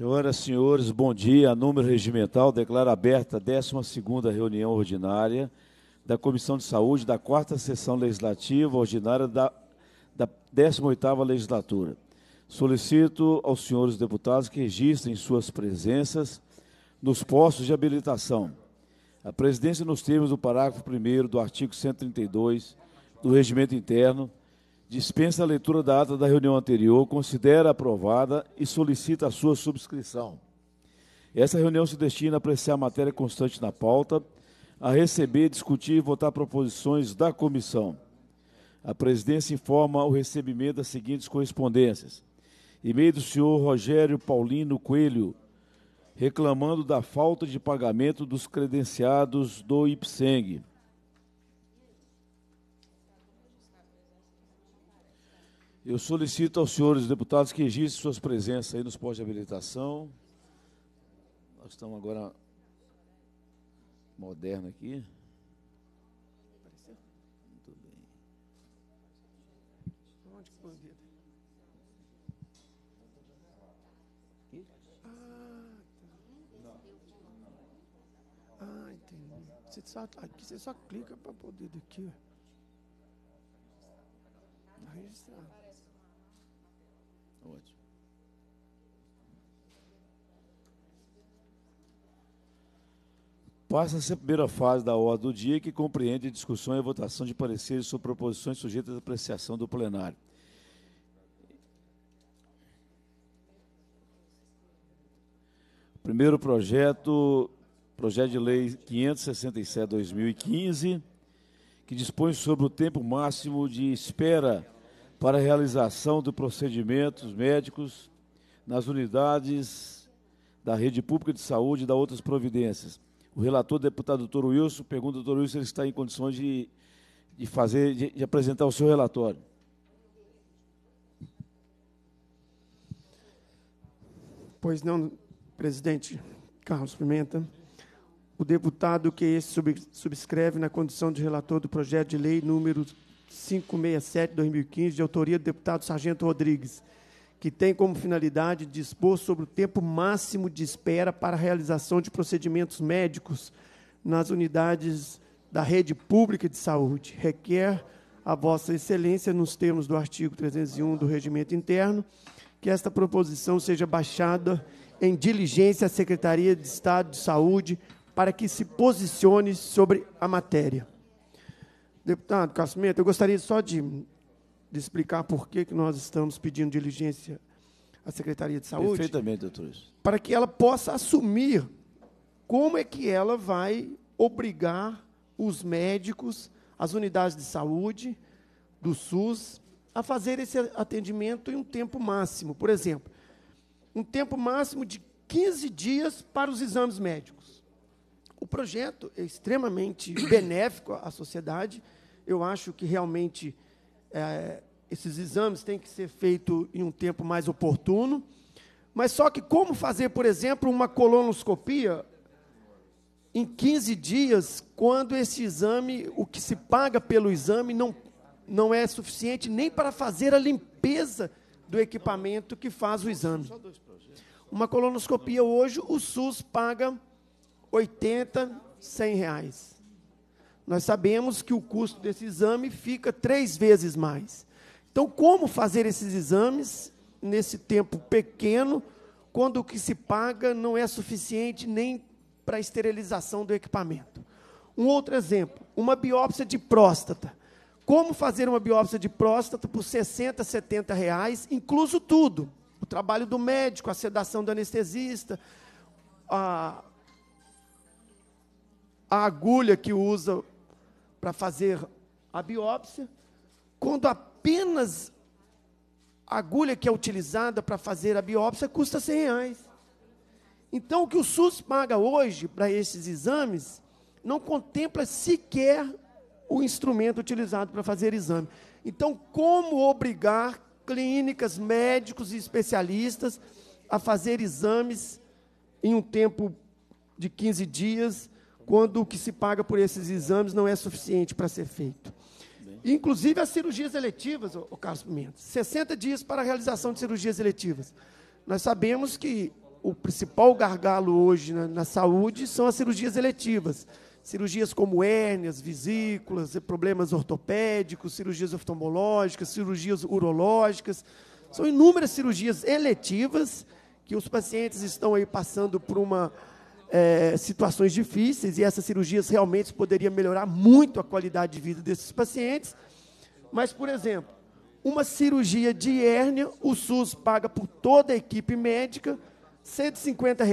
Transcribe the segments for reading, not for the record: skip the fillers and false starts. Senhoras e senhores, bom dia. A número regimental declara aberta a 12ª reunião ordinária da Comissão de Saúde da 4ª Sessão Legislativa Ordinária da 18ª Legislatura. Solicito aos senhores deputados que registrem suas presenças nos postos de habilitação. A presidência, nos termos do parágrafo 1º do artigo 132 do Regimento Interno, dispensa a leitura da ata da reunião anterior, considera aprovada e solicita a sua subscrição. Essa reunião se destina a apreciar a matéria constante na pauta, a receber, discutir e votar proposições da comissão. A presidência informa o recebimento das seguintes correspondências. E-mail do senhor Rogério Paulino Coelho, reclamando da falta de pagamento dos credenciados do IPSENG. Eu solicito aos senhores deputados que registrem suas presenças aí nos postos de habilitação. Nós estamos agora moderno aqui. Muito bem. Onde que foi? Ah, entendi. Você só clica para poder daqui. Registrar. Ótimo. Passa-se a primeira fase da ordem do dia, que compreende a discussão e a votação de pareceres sobre proposições sujeitas à apreciação do plenário. Primeiro projeto de lei 567/2015, que dispõe sobre o tempo máximo de espera para a realização de procedimentos médicos nas unidades da rede pública de saúde e da outras providências. O relator, deputado doutor Wilson, pergunta ao doutor Wilson se ele está em condições de apresentar o seu relatório. Pois não, presidente Carlos Pimenta. O deputado que esse subscreve na condição de relator do projeto de lei número 567/2015, de autoria do deputado Sargento Rodrigues, que tem como finalidade dispor sobre o tempo máximo de espera para a realização de procedimentos médicos nas unidades da rede pública de saúde. Requer a Vossa Excelência, nos termos do artigo 301 do Regimento Interno, que esta proposição seja baixada em diligência à Secretaria de Estado de Saúde para que se posicione sobre a matéria. Deputado Carlos Pimenta, eu gostaria só de explicar por que nós estamos pedindo diligência à Secretaria de Saúde. Perfeitamente, doutor. Para que ela possa assumir como é que ela vai obrigar os médicos, as unidades de saúde do SUS, a fazer esse atendimento em um tempo máximo. Por exemplo, um tempo máximo de 15 dias para os exames médicos. O projeto é extremamente benéfico à sociedade. Eu acho que realmente esses exames têm que ser feitos em um tempo mais oportuno, mas só que como fazer, por exemplo, uma colonoscopia em 15 dias, quando esse exame, o que se paga pelo exame, não é suficiente nem para fazer a limpeza do equipamento que faz o exame. Uma colonoscopia hoje, o SUS paga R$ 80, R$ 100. Nós sabemos que o custo desse exame fica 3 vezes mais. Então, como fazer esses exames nesse tempo pequeno, quando o que se paga não é suficiente nem para a esterilização do equipamento? Um outro exemplo, uma biópsia de próstata. Como fazer uma biópsia de próstata por R$ 60, R$ 70, incluso tudo? O trabalho do médico, a sedação do anestesista, a agulha que usa para fazer a biópsia, quando apenas a agulha que é utilizada para fazer a biópsia custa R$ 100. Então, o que o SUS paga hoje para esses exames não contempla sequer o instrumento utilizado para fazer exame. Então, como obrigar clínicas, médicos e especialistas a fazer exames em um tempo de 15 dias, quando o que se paga por esses exames não é suficiente para ser feito? Inclusive as cirurgias eletivas, o Carlos Pimenta, 60 dias para a realização de cirurgias eletivas. Nós sabemos que o principal gargalo hoje na saúde são as cirurgias eletivas. Cirurgias como hérnias, vesículas, problemas ortopédicos, cirurgias oftalmológicas, cirurgias urológicas. São inúmeras cirurgias eletivas que os pacientes estão aí passando por situações difíceis, e essas cirurgias realmente poderiam melhorar muito a qualidade de vida desses pacientes. Mas, por exemplo, uma cirurgia de hérnia, o SUS paga por toda a equipe médica R$ 150,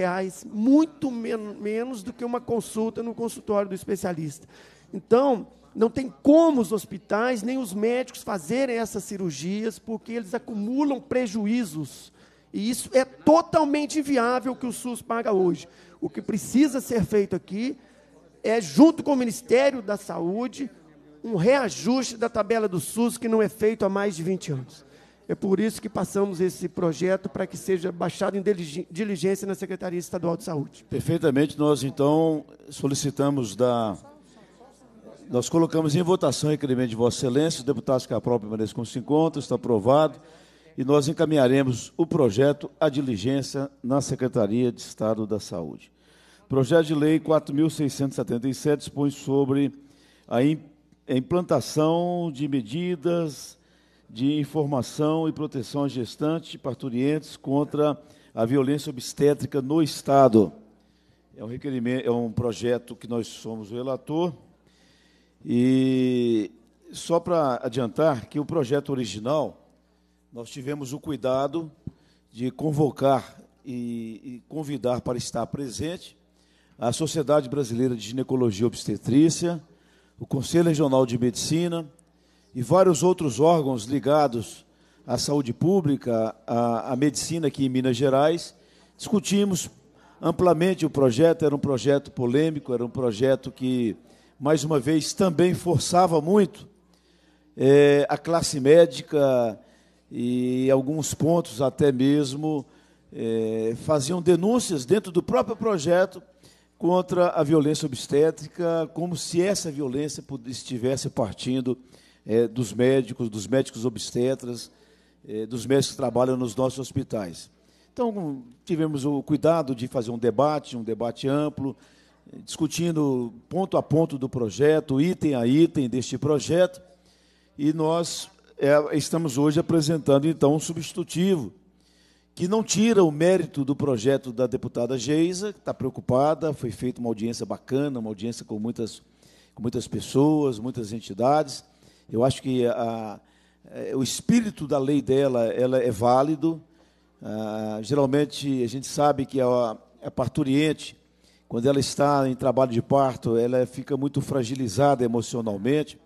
muito menos do que uma consulta no consultório do especialista. Então, não tem como os hospitais nem os médicos fazerem essas cirurgias, porque eles acumulam prejuízos. E isso é totalmente inviável que o SUS paga hoje. O que precisa ser feito aqui é, junto com o Ministério da Saúde, um reajuste da tabela do SUS que não é feito há mais de 20 anos. É por isso que passamos esse projeto, para que seja baixado em diligência na Secretaria Estadual de Saúde. Perfeitamente. Nós, então, solicitamos da... Nós colocamos em votação o requerimento de Vossa Excelência. Os deputados que aprovam permanecem como se encontram. Está aprovado. E nós encaminharemos o projeto à diligência na Secretaria de Estado da Saúde. Projeto de Lei 4.677 dispõe sobre a implantação de medidas de informação e proteção à gestante e parturientes contra a violência obstétrica no Estado. É um requerimento, é um projeto que nós somos o relator. E só para adiantar que o projeto original, nós tivemos o cuidado de convocar e convidar para estar presente a Sociedade Brasileira de Ginecologia e Obstetrícia, o Conselho Regional de Medicina e vários outros órgãos ligados à saúde pública, à medicina aqui em Minas Gerais. Discutimos amplamente o projeto, era um projeto polêmico, era um projeto que, mais uma vez, também forçava muito a classe médica e alguns pontos até mesmo faziam denúncias dentro do próprio projeto contra a violência obstétrica, como se essa violência estivesse partindo dos médicos obstetras, dos médicos que trabalham nos nossos hospitais. Então, tivemos o cuidado de fazer um debate amplo, discutindo ponto a ponto do projeto, item a item deste projeto, e nós estamos hoje apresentando, então, um substitutivo que não tira o mérito do projeto da deputada Geisa, que está preocupada. Foi feita uma audiência bacana, uma audiência com muitas pessoas, muitas entidades. Eu acho que o espírito da lei dela é válido. Geralmente, a gente sabe que a parturiente, quando ela está em trabalho de parto, ela fica muito fragilizada emocionalmente.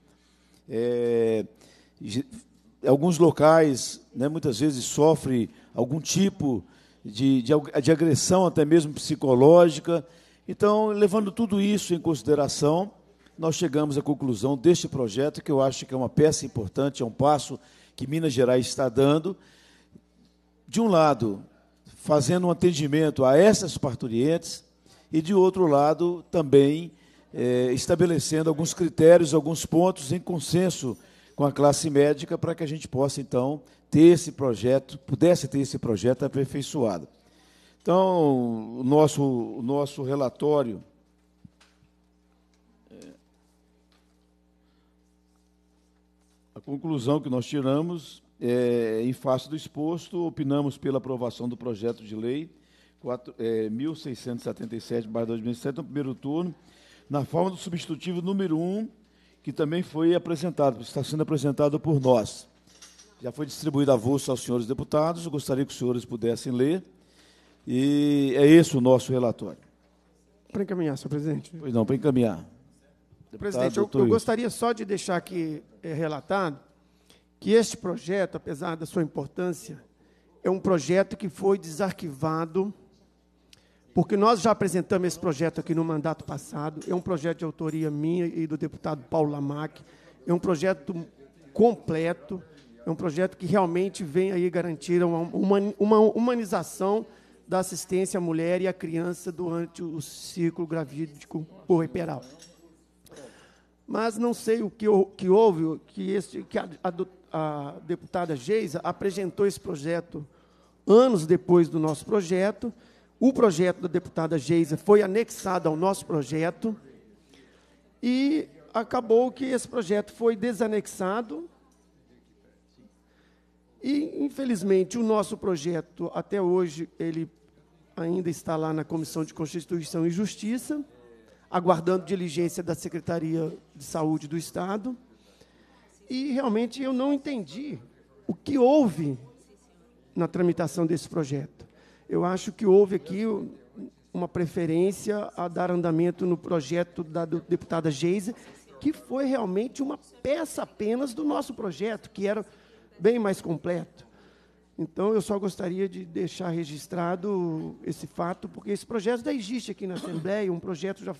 Alguns locais, né, muitas vezes, sofre algum tipo de agressão, até mesmo psicológica. Então, levando tudo isso em consideração, nós chegamos à conclusão deste projeto, que eu acho que é uma peça importante, é um passo que Minas Gerais está dando. De um lado, fazendo um atendimento a essas parturientes, e, de outro lado, também estabelecendo alguns critérios, alguns pontos em consenso com a classe médica, para que a gente possa, então, pudesse ter esse projeto aperfeiçoado. Então, o nosso relatório, a conclusão que nós tiramos, em face do exposto, opinamos pela aprovação do projeto de lei 4.677/2007, no primeiro turno, na forma do substitutivo número 1, que também foi apresentado, está sendo apresentado por nós. Já foi distribuído avulso aos senhores deputados, eu gostaria que os senhores pudessem ler. E é esse o nosso relatório. Para encaminhar, senhor presidente. Pois não, para encaminhar. Deputado, presidente, eu gostaria só de deixar aqui relatado que este projeto, apesar da sua importância, é um projeto que foi desarquivado, porque nós já apresentamos esse projeto aqui no mandato passado. É um projeto de autoria minha e do deputado Paulo Lamarck. É um projeto completo, é um projeto que realmente vem aí garantir uma humanização da assistência à mulher e à criança durante o ciclo gravídico puerperal. Mas não sei o que houve, que a deputada Geisa apresentou esse projeto anos depois do nosso projeto, O projeto da deputada Geisa foi anexado ao nosso projeto e acabou que esse projeto foi desanexado e, infelizmente, o nosso projeto, até hoje, ele ainda está lá na Comissão de Constituição e Justiça, aguardando diligência da Secretaria de Saúde do Estado. E, realmente, eu não entendi o que houve na tramitação desse projeto. Eu acho que houve aqui uma preferência a dar andamento no projeto da deputada Geisa, que foi realmente uma peça apenas do nosso projeto, que era bem mais completo. Então, eu só gostaria de deixar registrado esse fato, porque esse projeto já existe aqui na Assembleia, um projeto já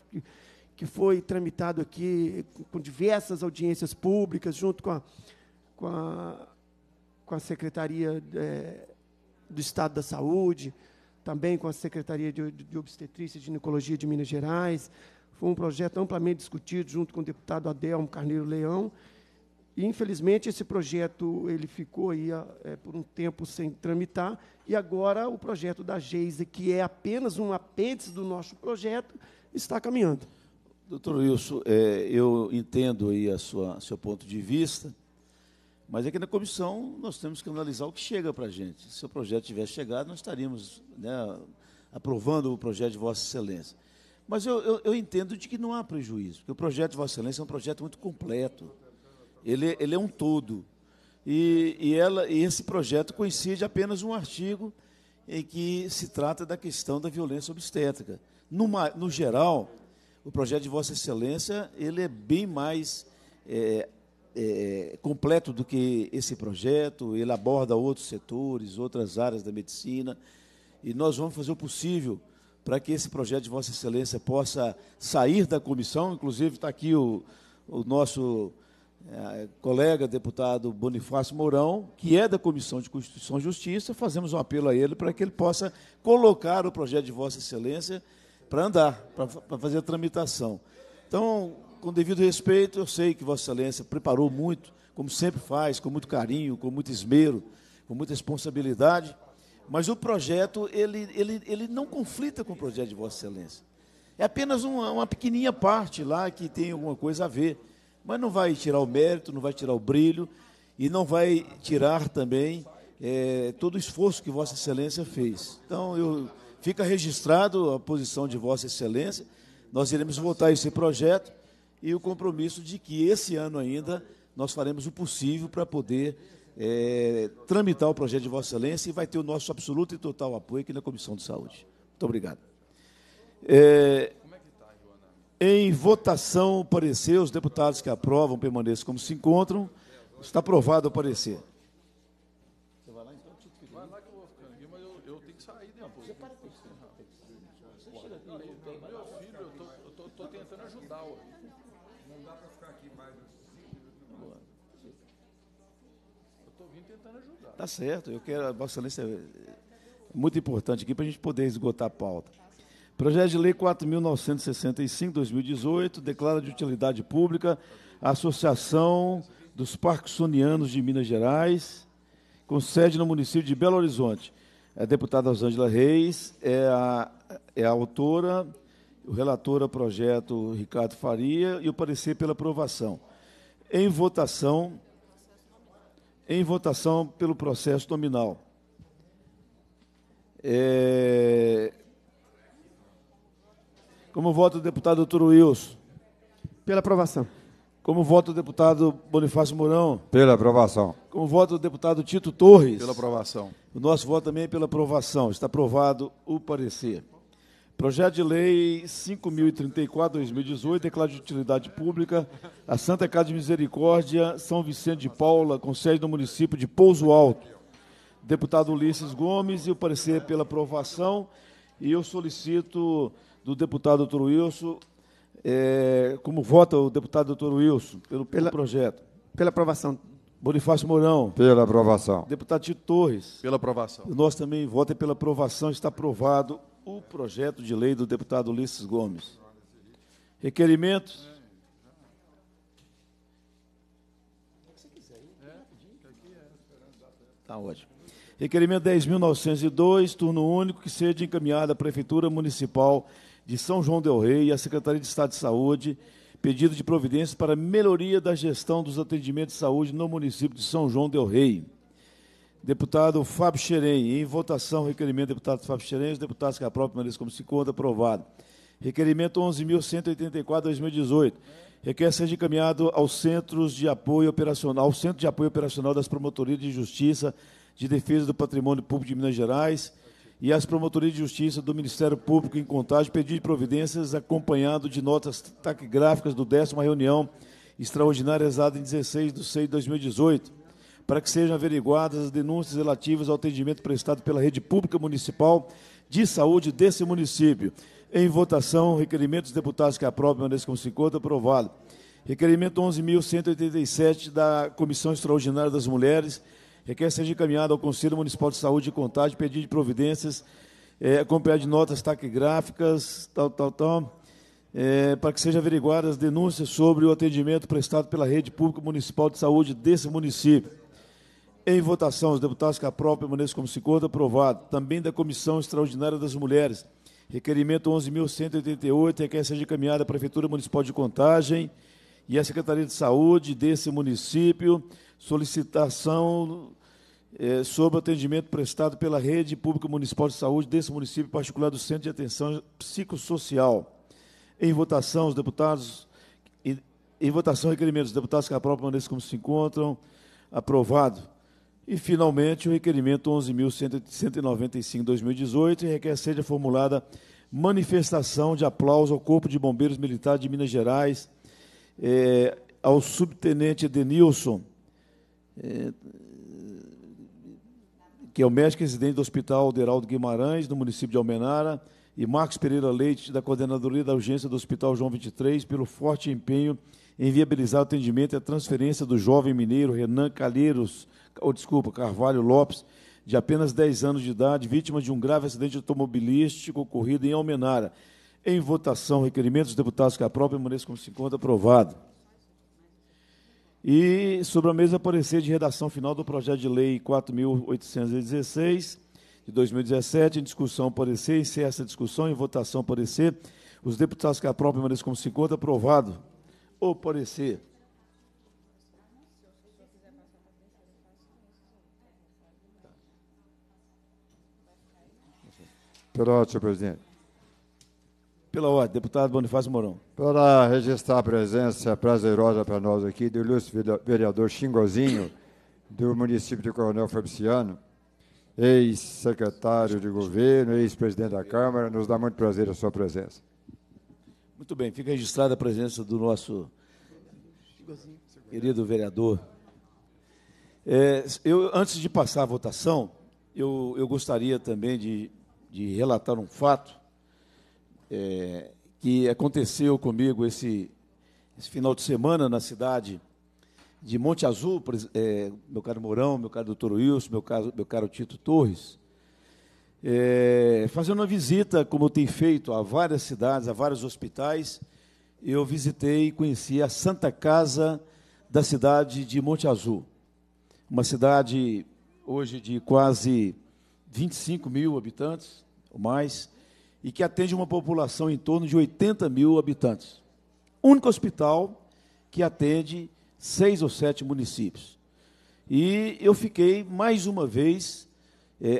que foi tramitado aqui com diversas audiências públicas, junto com a Secretaria do Estado da Saúde, também com a Secretaria de Obstetrícia e Ginecologia de Minas Gerais. Foi um projeto amplamente discutido junto com o deputado Adelmo Carneiro Leão. E, infelizmente, esse projeto ele ficou aí por um tempo sem tramitar, e agora o projeto da Geisa, que é apenas um apêndice do nosso projeto, está caminhando. Doutor Wilson, eu entendo aí seu ponto de vista, mas aqui na comissão nós temos que analisar o que chega para a gente. Se o projeto tivesse chegado, nós estaríamos, né, aprovando o projeto de Vossa Excelência. Mas eu entendo de que não há prejuízo, porque o projeto de Vossa Excelência é um projeto muito completo. Ele é um todo. E esse projeto coincide apenas um artigo em que se trata da questão da violência obstétrica. No geral, o projeto de Vossa Excelência ele é bem mais completo do que esse projeto, ele aborda outros setores, outras áreas da medicina, e nós vamos fazer o possível para que esse projeto de Vossa Excelência possa sair da comissão. Inclusive, está aqui o nosso colega deputado Bonifácio Mourão, que é da Comissão de Constituição e Justiça. Fazemos um apelo a ele para que ele possa colocar o projeto de Vossa Excelência para andar, para fazer a tramitação. Então, com devido respeito, eu sei que Vossa Excelência preparou muito, como sempre faz, com muito carinho, com muito esmero, com muita responsabilidade, mas o projeto ele não conflita com o projeto de Vossa Excelência. É apenas uma pequenininha parte lá que tem alguma coisa a ver, mas não vai tirar o mérito, não vai tirar o brilho e não vai tirar também todo o esforço que Vossa Excelência fez. Então, fica registrado a posição de Vossa Excelência, nós iremos votar esse projeto, e o compromisso de que esse ano ainda nós faremos o possível para poder tramitar o projeto de Vossa Excelência, e vai ter o nosso absoluto e total apoio aqui na Comissão de Saúde. Muito obrigado. Em votação, parecer, os deputados que aprovam permaneçam como se encontram. Está aprovado o parecer. Você vai lá, então? Vai lá que eu vou ficando aqui, mas eu tenho que sair depois. Você para com isso. Você chega aqui. Meu filho, eu estou tentando ajudar hoje. Não dá para ficar aqui mais uns 5 minutos. Eu estou vindo tentando ajudar. Está certo. Eu quero, a Vossa Excelência é muito importante aqui para a gente poder esgotar a pauta. Projeto de Lei 4.965, 2018, declara de utilidade pública a Associação dos Parkinsonianos de Minas Gerais, com sede no município de Belo Horizonte. A deputada Rosângela Reis é a autora, o relator é o projeto Ricardo Faria, e o parecer pela aprovação. Em votação pelo processo nominal. Como vota o deputado doutor Wilson? Pela aprovação. Como vota o deputado Bonifácio Mourão? Pela aprovação. Como vota o deputado Tito Torres? Pela aprovação. O nosso voto também é pela aprovação. Está aprovado o parecer. Projeto de Lei 5.034, 2018, declara de utilidade pública a Santa Casa de Misericórdia, São Vicente de Paula, com sede no município de Pouso Alto. Deputado Ulisses Gomes, e o parecer é pela aprovação. E eu solicito do deputado doutor Wilson, como vota o deputado doutor Wilson pelo projeto? Pela aprovação. Bonifácio Mourão? Pela aprovação. Deputado Tito Torres? Pela aprovação. Nós também votamos pela aprovação. Está aprovado o projeto de lei do deputado Ulisses Gomes. Requerimentos? Tá ótimo. Requerimento 10.902, turno único, que seja encaminhado à Prefeitura Municipal de São João del Rei e à Secretaria de Estado de Saúde, pedido de providências para melhoria da gestão dos atendimentos de saúde no município de São João del Rei. Deputado Fábio Cherem, em votação, requerimento do deputado Fábio Cherem, os deputados que aprovam permaneçam como se encontra, aprovado. Requerimento 11.184/2018, requer seja encaminhado aos Centros de Apoio Operacional, ao Centro de Apoio Operacional das Promotorias de Justiça de Defesa do Patrimônio Público de Minas Gerais e às Promotorias de Justiça do Ministério Público em Contagem, pedido de providências acompanhado de notas taquigráficas do 10ª reunião extraordinária realizada em 16/6/2018. Para que sejam averiguadas as denúncias relativas ao atendimento prestado pela Rede Pública Municipal de Saúde desse município. Em votação, requerimento dos deputados que aprovam, permaneçam como se encontra, aprovado. Requerimento 11.187 da Comissão Extraordinária das Mulheres, requer seja encaminhado ao Conselho Municipal de Saúde de Contagem, pedido de providências, acompanhado de notas taquigráficas, para que sejam averiguadas as denúncias sobre o atendimento prestado pela Rede Pública Municipal de Saúde desse município. Em votação, os deputados que aprovam, permaneçam como se encontra, aprovado. Também da Comissão Extraordinária das Mulheres, requerimento 11.188, requer seja encaminhada à Prefeitura Municipal de Contagem e à Secretaria de Saúde desse município, solicitação sobre atendimento prestado pela Rede Pública Municipal de Saúde desse município, em particular do Centro de Atenção Psicossocial. Em votação, os deputados... Em votação, requerimento dos deputados que aprovam, permaneçam como se encontram, aprovado. E, finalmente, o requerimento 11.195/2018, requer seja formulada manifestação de aplauso ao Corpo de Bombeiros Militares de Minas Gerais, ao subtenente Denilson, que é o médico residente do Hospital Alderaldo Guimarães, no município de Almenara, e Marcos Pereira Leite, da Coordenadoria da Urgência do Hospital João 23, pelo forte empenho em viabilizar o atendimento e a transferência do jovem mineiro Renan Calheiros, Carvalho Lopes, de apenas 10 anos de idade, vítima de um grave acidente automobilístico ocorrido em Almenara. Em votação, requerimento dos deputados que aprovam, permaneçam como se encontra, aprovado. E sobre a mesma parecer de redação final do projeto de lei 4.816, de 2017, em discussão, parecer, encerra essa discussão, em votação, parecer, os deputados que aprovam, permaneçam como se encontra, aprovado. O parecer. Pela ordem, senhor presidente. Pela ordem, deputado Bonifácio Mourão. Para registrar a presença prazerosa para nós aqui do ilustre vereador Xingozinho, do município de Coronel Fabriciano, ex-secretário de governo, ex-presidente da Câmara, nos dá muito prazer a sua presença. Muito bem, fica registrada a presença do nosso querido vereador. Antes de passar a votação, eu gostaria também de relatar um fato que aconteceu comigo esse final de semana na cidade de Monte Azul, meu caro Mourão, meu caro doutor Wilson, meu caro Tito Torres, fazendo uma visita, como eu tenho feito, a várias cidades, a vários hospitais. Eu visitei e conheci a Santa Casa da cidade de Monte Azul, uma cidade hoje de quase 25 mil habitantes ou mais, e que atende uma população em torno de 80 mil habitantes. Único hospital que atende 6 ou 7 municípios. E eu fiquei, mais uma vez,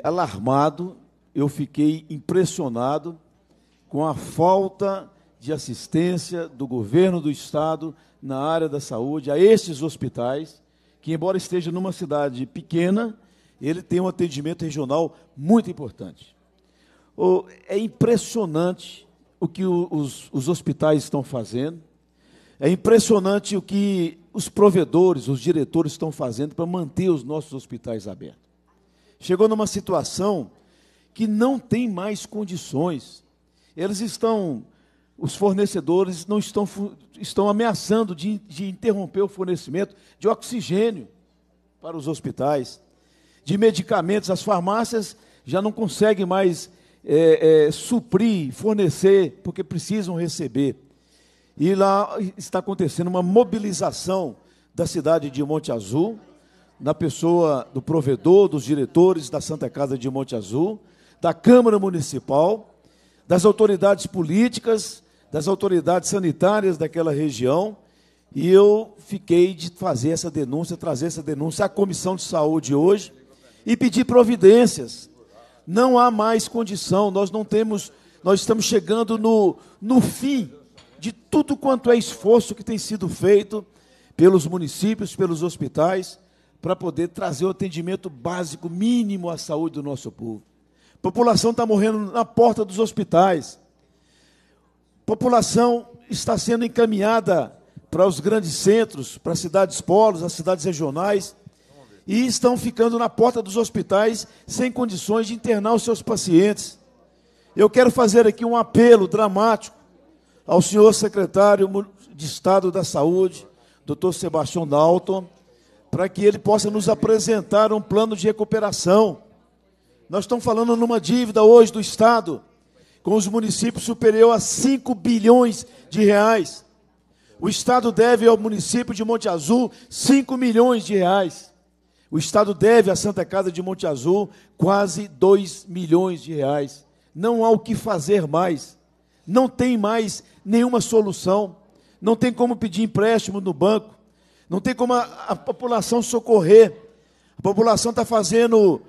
alarmado, eu fiquei impressionado com a falta de assistência do governo do Estado na área da saúde a estes hospitais, que, embora esteja numa cidade pequena, ele tem um atendimento regional muito importante. É impressionante o que os hospitais estão fazendo, é impressionante o que os provedores, os diretores estão fazendo para manter os nossos hospitais abertos. Chegou numa situação que não tem mais condições. Os fornecedores não estão ameaçando de interromper o fornecimento de oxigênio para os hospitais, de medicamentos. As farmácias já não conseguem mais suprir, fornecer, porque precisam receber. E lá está acontecendo uma mobilização da cidade de Monte Azul, na pessoa do provedor, dos diretores da Santa Casa de Monte Azul, da Câmara Municipal, das autoridades políticas, das autoridades sanitárias daquela região, e eu fiquei de fazer essa denúncia, trazer essa denúncia à Comissão de Saúde hoje e pedir providências. Não há mais condição, nós não temos, nós estamos chegando no fim de tudo quanto é esforço que tem sido feito pelos municípios, pelos hospitais, para poder trazer o atendimento básico, mínimo à saúde do nosso povo. A população está morrendo na porta dos hospitais. A população está sendo encaminhada para os grandes centros, para as cidades polos, as cidades regionais, e estão ficando na porta dos hospitais sem condições de internar os seus pacientes. Eu quero fazer aqui um apelo dramático ao senhor secretário de Estado da Saúde, doutor Sebastião Nauton, para que ele possa nos apresentar um plano de recuperação. Nós estamos falando numa dívida hoje do Estado, com os municípios, superior a 5 bilhões de reais. O Estado deve ao município de Monte Azul 5 milhões de reais. O Estado deve à Santa Casa de Monte Azul quase 2 milhões de reais. Não há o que fazer mais. Não tem mais nenhuma solução. Não tem como pedir empréstimo no banco. Não tem como a população socorrer. A população está fazendo,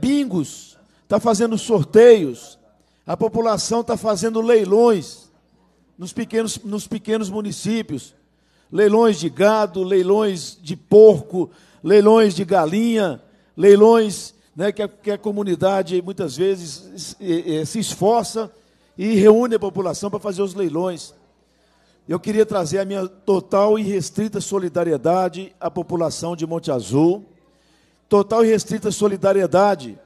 bingos, está fazendo sorteios, a população está fazendo leilões nos pequenos municípios, leilões de gado, leilões de porco, leilões de galinha, leilões, né, que a comunidade muitas vezes se esforça e reúne a população para fazer os leilões. Eu queria trazer a minha total e restrita solidariedade à população de Monte Azul, total e restrita solidariedade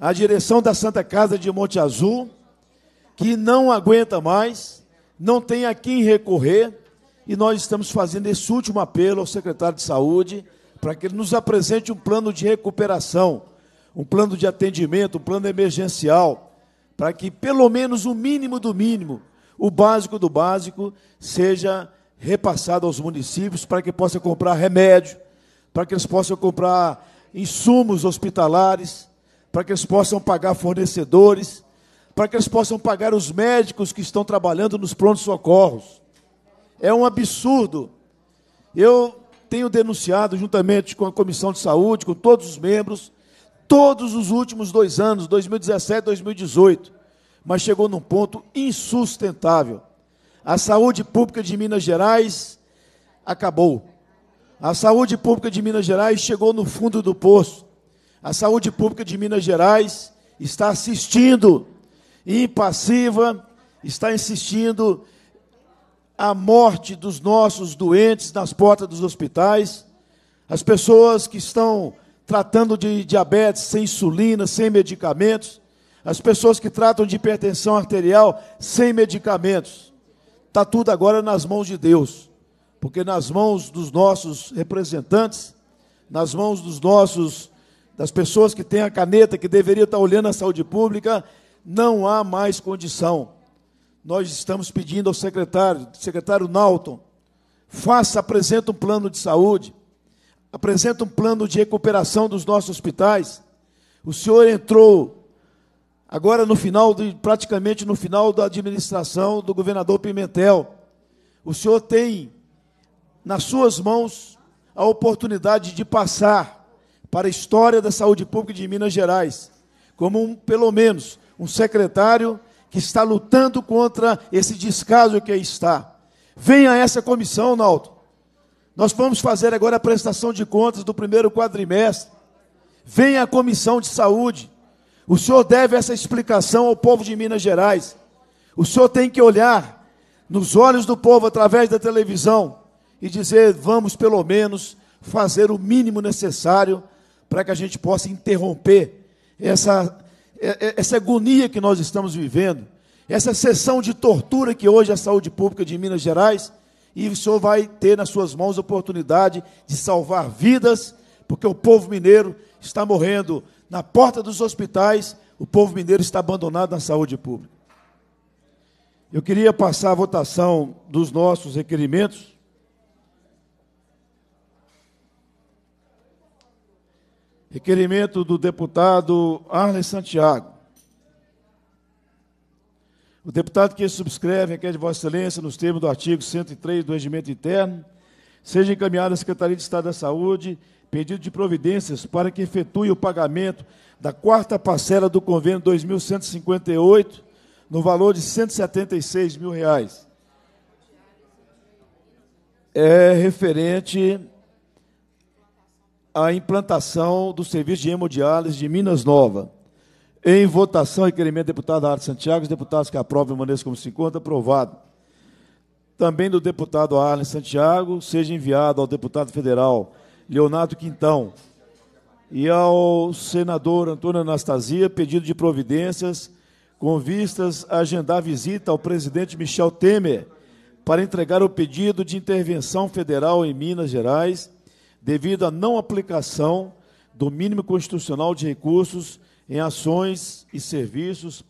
à direção da Santa Casa de Monte Azul, que não aguenta mais, não tem a quem recorrer, e nós estamos fazendo esse último apelo ao secretário de Saúde para que ele nos apresente um plano de recuperação, um plano de atendimento, um plano emergencial, para que pelo menos o mínimo do mínimo, o básico do básico seja repassado aos municípios para que possa comprar remédio, para que eles possam comprar insumos hospitalares, para que eles possam pagar fornecedores, para que eles possam pagar os médicos que estão trabalhando nos prontos-socorros. É um absurdo. Eu tenho denunciado, juntamente com a Comissão de Saúde, com todos os membros, todos os últimos 2 anos, 2017 e 2018, mas chegou num ponto insustentável. A saúde pública de Minas Gerais acabou. A saúde pública de Minas Gerais chegou no fundo do poço. A saúde pública de Minas Gerais está assistindo, impassiva, está assistindo à morte dos nossos doentes nas portas dos hospitais. As pessoas que estão tratando de diabetes sem insulina, sem medicamentos, as pessoas que tratam de hipertensão arterial sem medicamentos. Está tudo agora nas mãos de Deus, porque nas mãos dos nossos representantes, nas mãos das pessoas que têm a caneta, que deveriam estar olhando a saúde pública, não há mais condição. Nós estamos pedindo ao secretário Nauton, apresenta um plano de saúde, apresenta um plano de recuperação dos nossos hospitais. O senhor entrou agora, praticamente no final da administração do governador Pimentel. O senhor tem nas suas mãos a oportunidade de passar para a história da saúde pública de Minas Gerais como, pelo menos, um secretário que está lutando contra esse descaso que aí está. Venha a essa comissão, Nauton. Nós vamos fazer agora a prestação de contas do primeiro quadrimestre. Venha a comissão de saúde. O senhor deve essa explicação ao povo de Minas Gerais. O senhor tem que olhar nos olhos do povo através da televisão e dizer, vamos pelo menos fazer o mínimo necessário para que a gente possa interromper essa agonia que nós estamos vivendo, essa sessão de tortura que hoje é a saúde pública de Minas Gerais, e o senhor vai ter nas suas mãos a oportunidade de salvar vidas, porque o povo mineiro está morrendo na porta dos hospitais, o povo mineiro está abandonado na saúde pública. Eu queria passar a votação dos nossos requerimentos. Requerimento do deputado Arlen Santiago. O deputado que subscreve requer de Vossa Excelência, nos termos do artigo 103 do Regimento Interno, seja encaminhado à Secretaria de Estado da Saúde pedido de providências para que efetue o pagamento da quarta parcela do convênio 2158, no valor de R$ 176 mil. Reais. É referente à implantação do serviço de hemodiálise de Minas Nova. Em votação, requerimento do deputado Arlen Santiago. Os deputados que aprovam permaneçam como se encontra. Aprovado. Também do deputado Arlen Santiago, seja enviado ao deputado federal Leonardo Quintão e ao senador Antônio Anastasia pedido de providências com vistas a agendar visita ao presidente Michel Temer para entregar o pedido de intervenção federal em Minas Gerais devido à não aplicação do mínimo constitucional de recursos em ações e serviços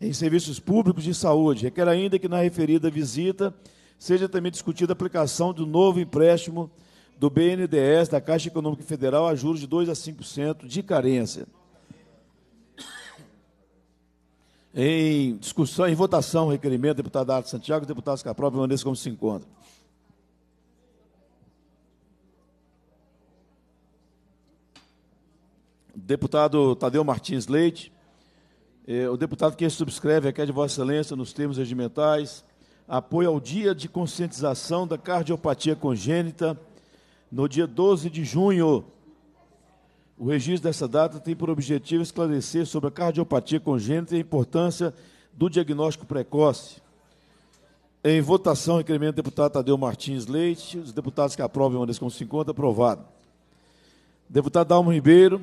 em serviços públicos de saúde. Requer ainda que na referida visita seja também discutida a aplicação do novo empréstimo do BNDES da Caixa Econômica Federal a juros de 2 a 5% de carência. Em discussão, em votação, requerimento do deputado Arlen Santiago, deputados que aprovam, permaneçam como se encontra. Deputado Tadeu Martins Leite, o deputado que subscreve requer de Vossa Excelência, nos termos regimentais, apoio ao Dia de Conscientização da Cardiopatia Congênita, no dia 12 de junho. O registro dessa data tem por objetivo esclarecer sobre a cardiopatia congênita e a importância do diagnóstico precoce. Em votação, requerimento do deputado Tadeu Martins Leite. Os deputados que aprovam, permaneçam como se encontra. Aprovado. Deputado Dalmo Ribeiro,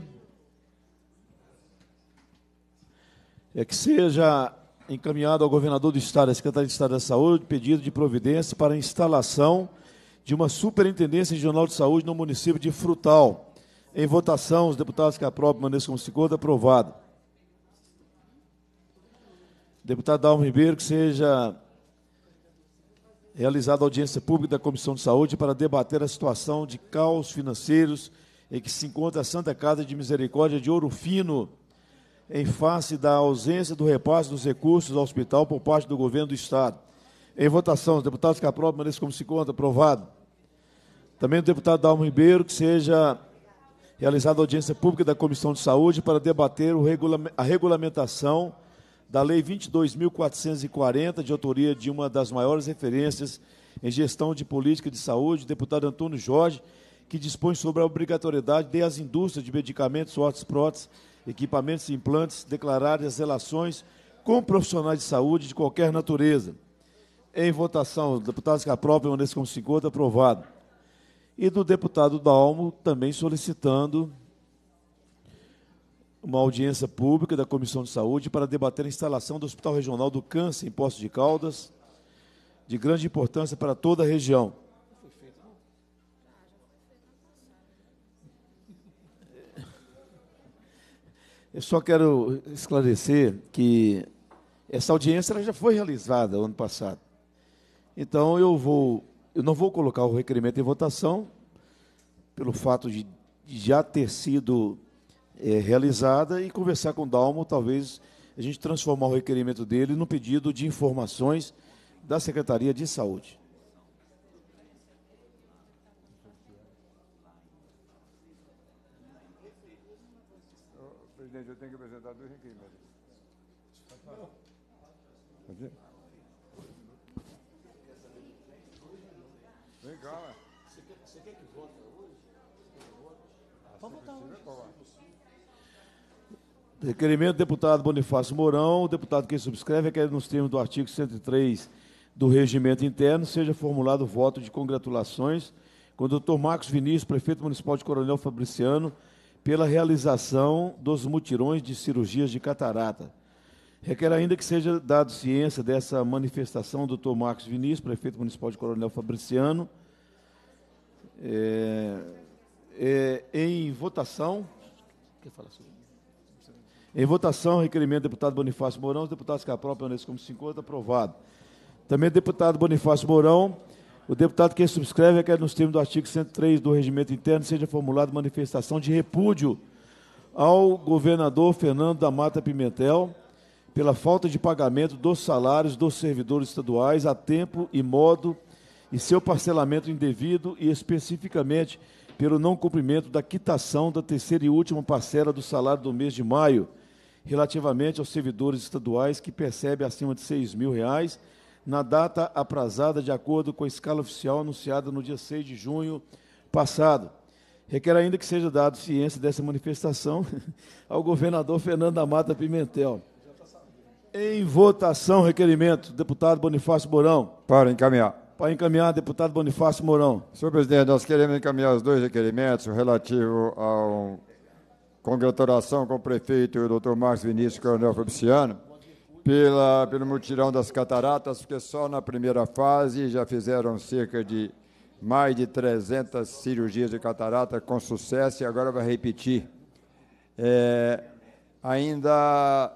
é que seja encaminhado ao governador do Estado, à Secretaria de Estado da Saúde, pedido de providência para a instalação de uma Superintendência Regional de Saúde no município de Frutal. Em votação, os deputados que aprovam, permaneçam como se encontra. Aprovado. Deputado Dalmo Ribeiro, que seja realizada a audiência pública da Comissão de Saúde para debater a situação de caos financeiros em que se encontra a Santa Casa de Misericórdia de Ouro Fino, em face da ausência do repasse dos recursos ao hospital por parte do governo do Estado. Em votação, os deputados que aprovam, permaneçam como se encontra. Aprovado. Também o deputado Dalmo Ribeiro, que seja realizada a audiência pública da Comissão de Saúde para debater a regulamentação da Lei 22.440, de autoria de uma das maiores referências em gestão de política de saúde, o deputado Antônio Jorge, que dispõe sobre a obrigatoriedade de as indústrias de medicamentos, órteses, próteses, equipamentos e implantes declararem as relações com profissionais de saúde de qualquer natureza. Em votação, os deputados que aprovam, permaneçam como se encontra. Aprovado. E do deputado Dalmo, também solicitando uma audiência pública da Comissão de Saúde para debater a instalação do Hospital Regional do Câncer em Poços de Caldas, de grande importância para toda a região. Eu só quero esclarecer que essa audiência ela já foi realizada ano passado. Então, eu não vou colocar o requerimento em votação, pelo fato de já ter sido realizada, e conversar com o Dalmo, talvez a gente transformar o requerimento dele num pedido de informações da Secretaria de Saúde. Presidente, eu tenho que apresentar dois requerimentos. Pode ir? Vem cá, né? Você quer que vote hoje? Vamos votar hoje. Requerimento do deputado Bonifácio Mourão, o deputado que subscreve, é que nos termos do artigo 103 do Regimento Interno, seja formulado o voto de congratulações com o doutor Marcos Vinícius, prefeito municipal de Coronel Fabriciano, pela realização dos mutirões de cirurgias de catarata. Requer ainda que seja dado ciência dessa manifestação do Dr. Marcos Vinícius, prefeito municipal de Coronel Fabriciano. Em votação, requerimento do deputado Bonifácio Mourão, os deputados que aprovam, permaneçam como se encontra. Aprovado. Também deputado Bonifácio Mourão, O deputado que subscreve é que, nos termos do artigo 103 do Regimento Interno, seja formulada manifestação de repúdio ao governador Fernando Damata Pimentel pela falta de pagamento dos salários dos servidores estaduais a tempo e modo e seu parcelamento indevido e, especificamente, pelo não cumprimento da quitação da terceira e última parcela do salário do mês de maio, relativamente aos servidores estaduais que percebem acima de R$ 6.000 na data aprazada de acordo com a escala oficial anunciada no dia 6 de junho passado. Requer ainda que seja dado ciência dessa manifestação ao governador Fernando Damata Pimentel. Em votação, requerimento, deputado Bonifácio Mourão. Para encaminhar. Para encaminhar, deputado Bonifácio Mourão. Senhor presidente, nós queremos encaminhar os dois requerimentos relativo à congratulação com o prefeito e o doutor Marcos Vinícius, coronel Fabriciano, pelo mutirão das cataratas, porque só na primeira fase já fizeram cerca de mais de 300 cirurgias de catarata com sucesso e agora vai repetir. Ainda...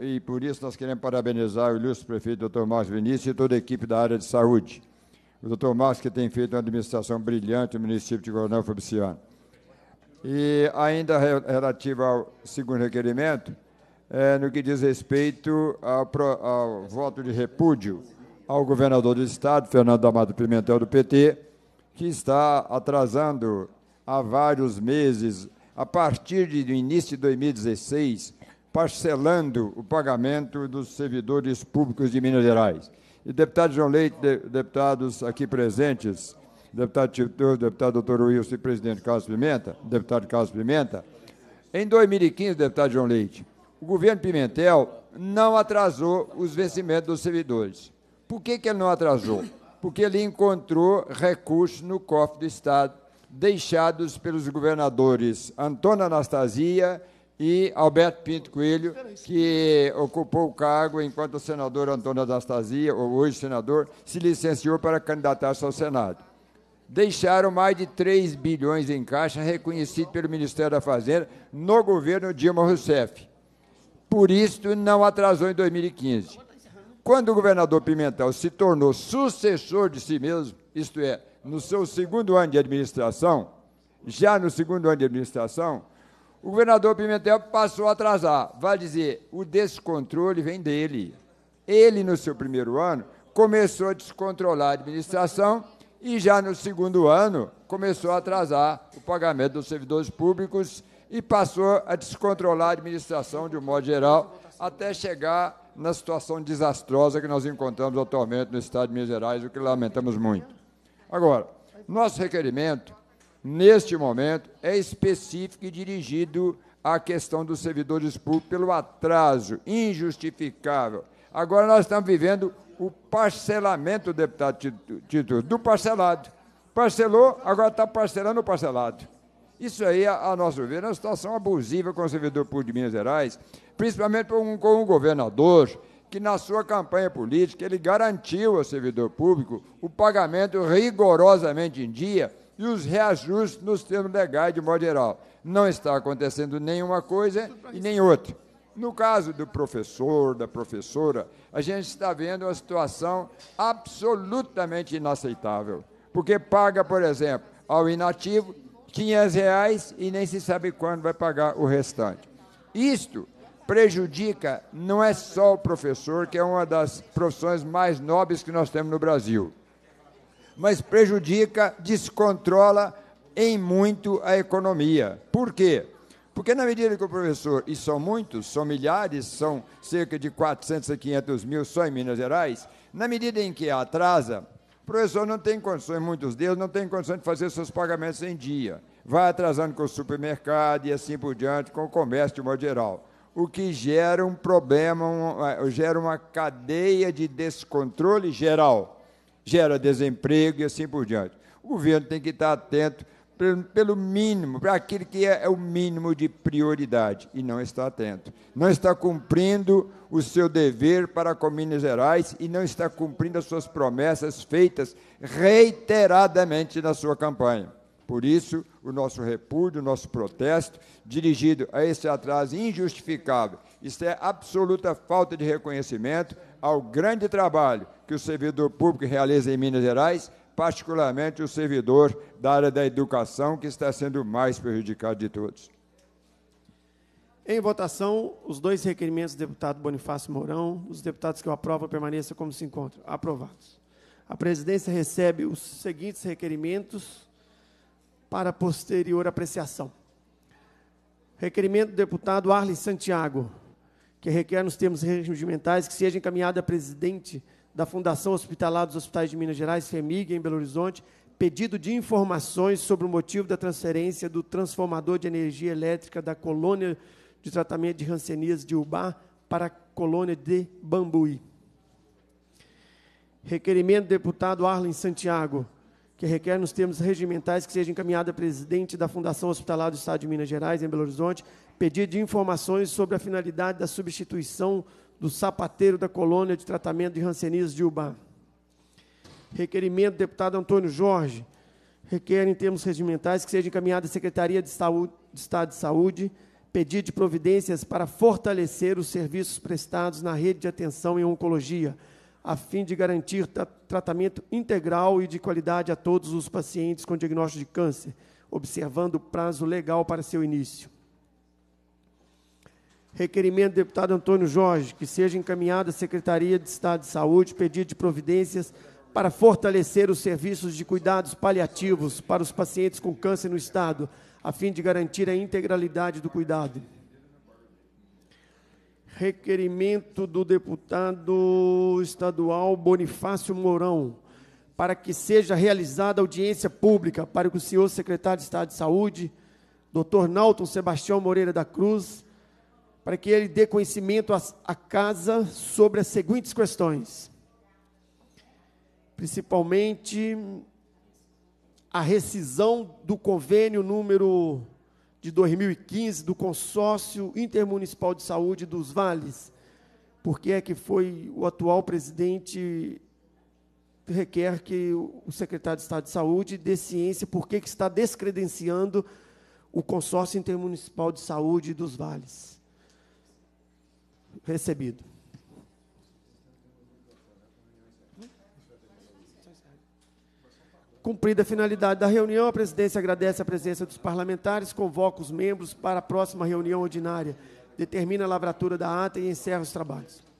E por isso nós queremos parabenizar o ilustre prefeito doutor Marcos Vinícius e toda a equipe da área de saúde. O doutor Marcos, que tem feito uma administração brilhante no município de Coronel Fabriciano. E ainda relativo ao segundo requerimento, no que diz respeito ao voto de repúdio ao governador do Estado, Fernando Damata Pimentel, do PT, que está atrasando há vários meses, a partir do início de 2016, parcelando o pagamento dos servidores públicos de Minas Gerais. E deputado João Leite, deputados aqui presentes, deputado Tito Torres, deputado doutor Wilson e presidente Carlos Pimenta, deputado Carlos Pimenta, em 2015, deputado João Leite, o governo Pimentel não atrasou os vencimentos dos servidores. Por que ele não atrasou? Porque ele encontrou recursos no cofre do Estado, deixados pelos governadores Antônio Anastasia e Alberto Pinto Coelho, que ocupou o cargo enquanto o senador Antônio Anastasia, ou hoje senador, se licenciou para candidatar-se ao Senado. Deixaram mais de 3 bilhões em caixa, reconhecido pelo Ministério da Fazenda, no governo Dilma Rousseff. Por isso, não atrasou em 2015. Quando o governador Pimentel se tornou sucessor de si mesmo, isto é, no seu segundo ano de administração, já no segundo ano de administração, o governador Pimentel passou a atrasar. Vale dizer, o descontrole vem dele. Ele, no seu primeiro ano, começou a descontrolar a administração e já no segundo ano começou a atrasar o pagamento dos servidores públicos e passou a descontrolar a administração de um modo geral até chegar na situação desastrosa que nós encontramos atualmente no Estado de Minas Gerais, o que lamentamos muito. Agora, nosso requerimento neste momento, é específico e dirigido à questão dos servidores públicos pelo atraso injustificável. Agora nós estamos vivendo o parcelamento, deputado Tito, do parcelado. Parcelou, agora está parcelando o parcelado. Isso aí, a nosso ver, é uma situação abusiva com o servidor público de Minas Gerais, principalmente com um governador que, na sua campanha política, ele garantiu ao servidor público o pagamento rigorosamente em dia e os reajustes nos termos legais, de modo geral. Não está acontecendo nenhuma coisa e nem outra. No caso do professor, da professora, a gente está vendo uma situação absolutamente inaceitável, porque paga, por exemplo, ao inativo R$ 500 e nem se sabe quando vai pagar o restante. Isto prejudica não é só o professor, que é uma das profissões mais nobres que nós temos no Brasil, mas prejudica, descontrola em muito a economia. Por quê? Porque na medida que o professor, e são muitos, são milhares, são cerca de 400 a 500 mil só em Minas Gerais, na medida em que atrasa, o professor não tem condições, muitos deles não tem condições de fazer seus pagamentos em dia. Vai atrasando com o supermercado e assim por diante, com o comércio de modo geral. O que gera um problema, gera uma cadeia de descontrole geral. Gera desemprego e assim por diante. O governo tem que estar atento pelo mínimo, para aquilo que é o mínimo de prioridade, e não está atento. Não está cumprindo o seu dever para com Minas Gerais e não está cumprindo as suas promessas feitas reiteradamente na sua campanha. Por isso, o nosso repúdio, o nosso protesto, dirigido a esse atraso injustificável. Isso é absoluta falta de reconhecimento ao grande trabalho que o servidor público realiza em Minas Gerais, particularmente o servidor da área da educação, que está sendo mais prejudicado de todos. Em votação, os dois requerimentos do deputado Bonifácio Mourão, os deputados que eu aprovo permaneçam como se encontram. Aprovados. A presidência recebe os seguintes requerimentos para posterior apreciação. Requerimento do deputado Arlen Santiago, que requer nos termos regimentais que seja encaminhada a presidente da Fundação Hospitalar dos Hospitais de Minas Gerais, FHEMIG, em Belo Horizonte, pedido de informações sobre o motivo da transferência do transformador de energia elétrica da colônia de tratamento de hanseníase de Ubá para a colônia de Bambuí. Requerimento do deputado Arlen Santiago, que requer nos termos regimentais que seja encaminhada a presidente da Fundação Hospitalar do Estado de Minas Gerais, em Belo Horizonte, pedido de informações sobre a finalidade da substituição do sapateiro da colônia de tratamento de hanseníase de Ubá. Requerimento do deputado Antônio Jorge, requer em termos regimentais que seja encaminhada à Secretaria de Saúde, de Estado de Saúde, pedido de providências para fortalecer os serviços prestados na rede de atenção em oncologia, a fim de garantir tratamento integral e de qualidade a todos os pacientes com diagnóstico de câncer, observando o prazo legal para seu início. Requerimento do deputado Antônio Jorge, que seja encaminhada à Secretaria de Estado de Saúde, pedido de providências para fortalecer os serviços de cuidados paliativos para os pacientes com câncer no Estado, a fim de garantir a integralidade do cuidado. Requerimento do deputado estadual Bonifácio Mourão, para que seja realizada audiência pública para que o senhor secretário de Estado de Saúde, doutor Nauton Sebastião Moreira da Cruz, para que ele dê conhecimento à Casa sobre as seguintes questões, principalmente a rescisão do convênio número de 2015, do Consórcio Intermunicipal de Saúde dos Vales, porque é que foi o atual presidente requer que o secretário de Estado de Saúde dê ciência por que está descredenciando o Consórcio Intermunicipal de Saúde dos Vales. Recebido. Cumprida a finalidade da reunião, a presidência agradece a presença dos parlamentares, convoca os membros para a próxima reunião ordinária, determina a lavratura da ata e encerra os trabalhos.